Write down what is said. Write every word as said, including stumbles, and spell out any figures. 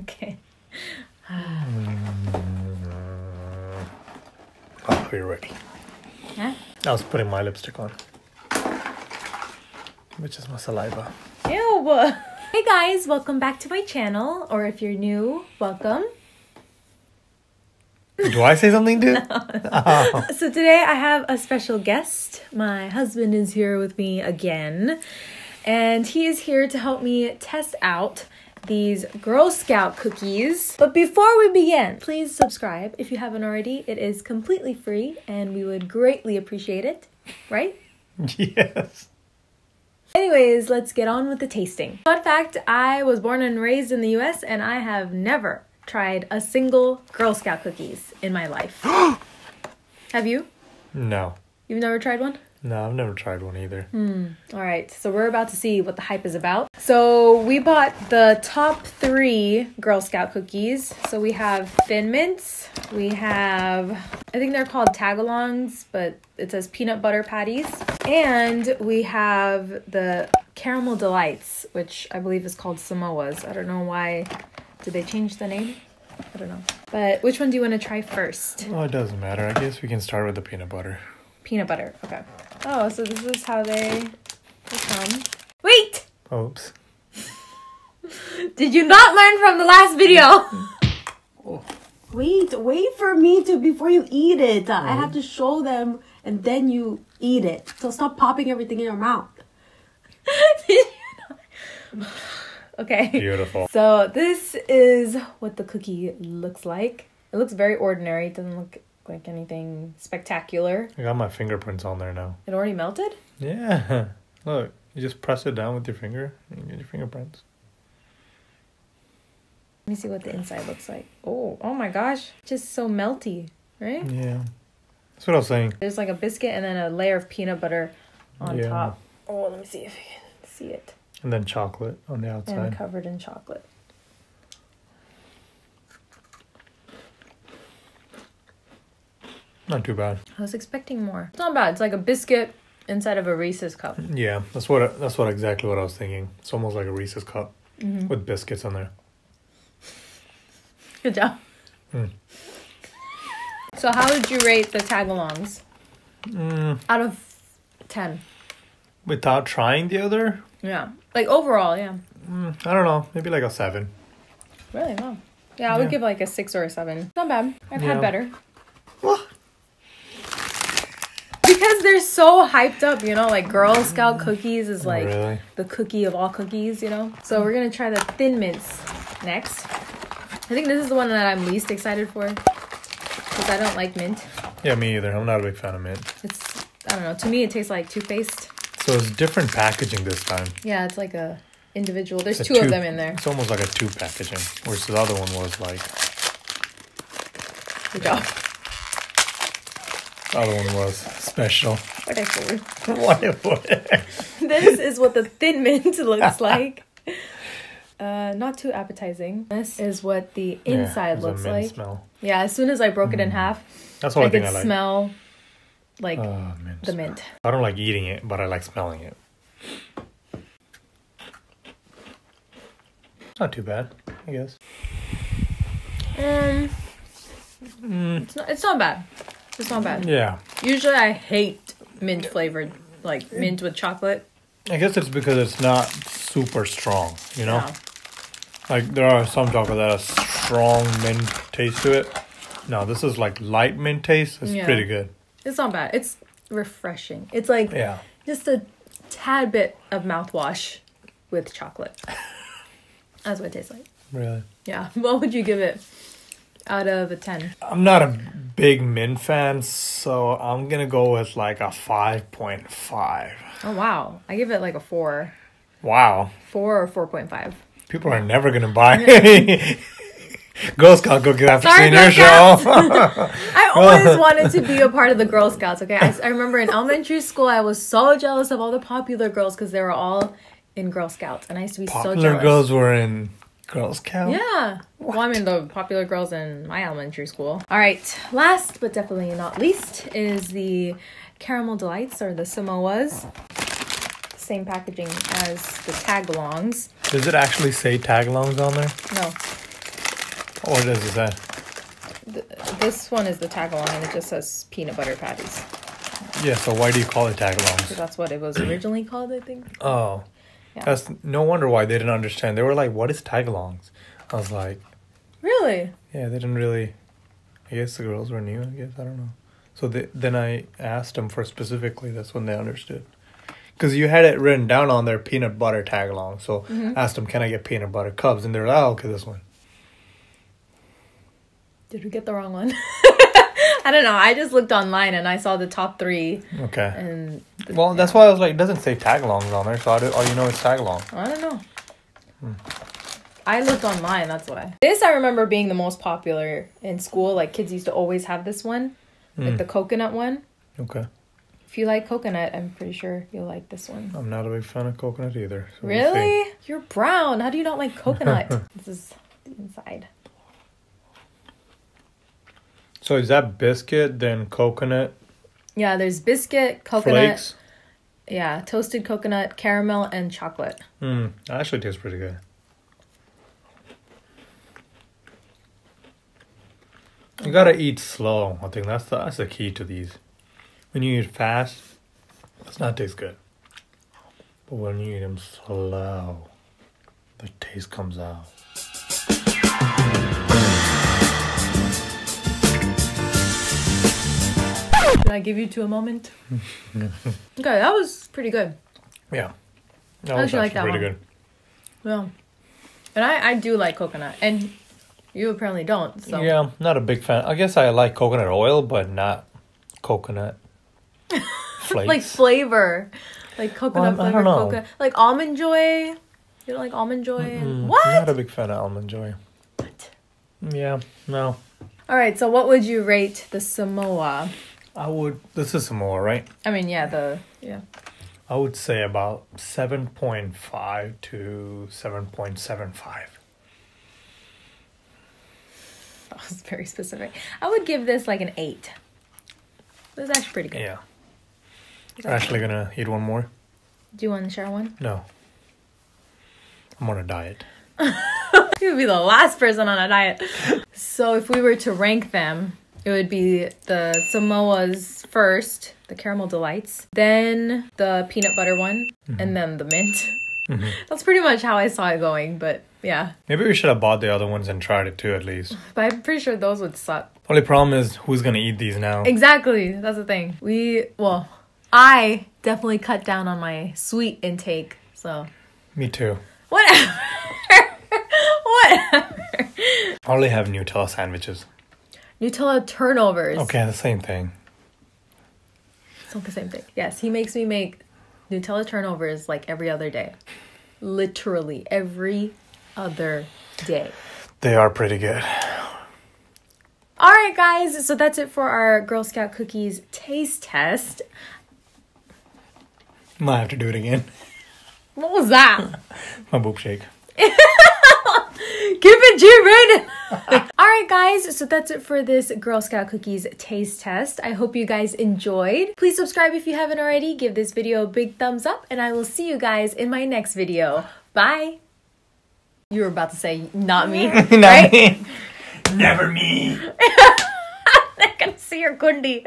Okay. Oh, we're ready. Huh? I was putting my lipstick on, which is my saliva. Ew! Hey guys, welcome back to my channel, or if you're new, welcome. Do I say something, dude? No. Oh. So today I have a special guest. My husband is here with me again, and he is here to help me test out these Girl Scout cookies. But before we begin, please subscribe if you haven't already. It is completely free, and we would greatly appreciate it, right? Yes. Anyways, let's get on with the tasting. Fun fact, I was born and raised in the U S, and I have never tried a single Girl Scout cookies in my life. Have you? No. You've never tried one? No, I've never tried one either. Mm. All right, so we're about to see what the hype is about. So we bought the top three Girl Scout cookies. So we have Thin Mints. We have, I think they're called Tagalongs, but it says peanut butter patties. And we have the Caramel Delights, which I believe is called Samoas. I don't know why. Did they change the name? I don't know. But which one do you want to try first? Oh, it doesn't matter. I guess we can start with the peanut butter. Peanut butter. Okay. Oh, so this is how they come. Wait! Oops. Did you not learn from the last video? Oh. Wait, wait for me to, before you eat it. Mm. I have to show them and then you eat it. So stop popping everything in your mouth. Did you not? Okay. Beautiful. So this is what the cookie looks like. It looks very ordinary. It doesn't look like anything spectacular. I got my fingerprints on there now. It already melted? Yeah. Look, you just press it down with your finger and you get your fingerprints. Let me see what the inside looks like. Oh, oh my gosh. Just so melty, right? Yeah. That's what I was saying. There's like a biscuit and then a layer of peanut butter on yeah. top. Oh, let me see if you can see it. And then chocolate on the outside. And covered in chocolate. Not too bad. I was expecting more. It's not bad. It's like a biscuit inside of a Reese's cup. Yeah, that's what. That's what exactly what I was thinking. It's almost like a Reese's cup mm-hmm. with biscuits in there. Good job. Mm. So, how would you rate the Tagalongs? Mm. Out of ten. Without trying the other. Yeah, like overall, yeah. Mm, I don't know, maybe like a seven. Really? Wow. Yeah, I would yeah. give like a six or a seven. Not bad. I've yeah. had better. What? Because they're so hyped up, you know, like Girl Scout cookies is like really? the cookie of all cookies, you know. So we're gonna try the Thin Mints next. I think this is the one that I'm least excited for because I don't like mint. Yeah, me either. I'm not a big fan of mint. It's I don't know. To me, it tastes like toothpaste. So it's different packaging this time. Yeah, it's like a individual. There's two, two of them in there. It's almost like a two packaging, whereas the other one was like. Good job. The other one was special. Whatever. Whatever. This is what the Thin Mint looks like. Uh, not too appetizing. This is what the inside yeah, looks a mint like. Smell. Yeah, as soon as I broke mm. it in half, that's what I, I think could I like. smell. Like oh, mint the mint. I don't like eating it, but I like smelling it. It's not too bad, I guess. Um, mm. it's not. It's not bad. It's not bad. Yeah. Usually, I hate mint flavored, like mint with chocolate. I guess it's because it's not super strong, you know. No. Like there are some chocolate that has strong mint taste to it. No, this is like light mint taste. It's yeah. pretty good. It's not bad. It's refreshing. It's like yeah. just a tad bit of mouthwash with chocolate. That's what it tastes like. Really? Yeah. What would you give it out of a ten? I'm not a big mint fan, so I'm going to go with like a five point five. Oh, wow. I give it like a four. Wow. four or four point five. People are never going to buy Girl Scout cookies after seeing her show. I always wanted to be a part of the Girl Scouts, okay? I, I remember in elementary school, I was so jealous of all the popular girls because they were all in Girl Scouts. And I used to be popular so jealous. Popular girls were in Girl Scouts? Yeah. What? Well, I mean, the popular girls in my elementary school. All right. Last, but definitely not least, is the Caramel Delights or the Samoas. Same packaging as the Tagalongs. Does it actually say Tagalongs on there? No. What does it say? Th this one is the tagalong, and it just says peanut butter patties. Yeah, so why do you call it tagalongs? That's what it was originally called, I think. Oh. Yeah. That's no wonder why they didn't understand. They were like, what is tagalongs? I was like... Really? Yeah, they didn't really... I guess the girls were new, I guess. I don't know. So they, then I asked them for specifically. That's when they understood. Because you had it written down on their peanut butter tagalong. So mm-hmm. I asked them, can I get peanut butter cups? And they were like, oh, okay, this one. Did we get the wrong one? I don't know. I just looked online and I saw the top three. Okay. And the, well, that's yeah. why I was like, it doesn't say tagalongs on there. So I do, all you know is tagalong. I don't know. Hmm. I looked online. That's why. This I remember being the most popular in school. Like kids used to always have this one, mm. like the coconut one. Okay. If you like coconut, I'm pretty sure you'll like this one. I'm not a big fan of coconut either. So really? We'll You're brown. How do you not like coconut? This is the inside. So is that biscuit, then coconut? Yeah, there's biscuit, coconut. Flakes? Yeah, toasted coconut, caramel, and chocolate. Mm, that actually tastes pretty good. You gotta eat slow. I think that's the, that's the key to these. When you eat fast, it does not taste good. But when you eat them slow, the taste comes out. Can I give you two a moment? Okay, that was pretty good. Yeah. That was I actually like that pretty one. Good. Yeah. And I, I do like coconut. And you apparently don't, so. Yeah, I'm not a big fan. I guess I like coconut oil, but not coconut flakes. Like flavor. Like coconut well, flavor. Coconut. Like Almond Joy. You don't like Almond Joy? Mm -mm. What? I'm not a big fan of Almond Joy. What? Yeah, no. All right, so what would you rate the Samoa? I would, this is Samoa, right? I mean, yeah, the, yeah. I would say about seven point five to seven point seven five. That was very specific. I would give this like an eight. This is actually pretty good. Yeah. We're actually going to eat one more. Do you want to share one? No. I'm on a diet. You would be the last person on a diet. So if we were to rank them, it would be the Samoas first, the Caramel Delights, then the peanut butter one, mm-hmm. and then the mint. Mm-hmm. That's pretty much how I saw it going, but yeah. Maybe we should have bought the other ones and tried it too, at least. But I'm pretty sure those would suck. Only problem is who's going to eat these now. Exactly. That's the thing. We, well, I definitely cut down on my sweet intake, so. Me too. Whatever. Whatever. I only have Nutella sandwiches. Nutella turnovers. Okay, the same thing. It's not the same thing. Yes, he makes me make Nutella turnovers like every other day. Literally every other day. They are pretty good. All right, guys. So that's it for our Girl Scout cookies taste test. Might have to do it again. What was that? My boob shake. Keep it G-rated. All right, guys. So that's it for this Girl Scout cookies taste test. I hope you guys enjoyed. Please subscribe if you haven't already. Give this video a big thumbs up, and I will see you guys in my next video. Bye. You were about to say not me, not right? Me. Never me. They're gonna see your kundi.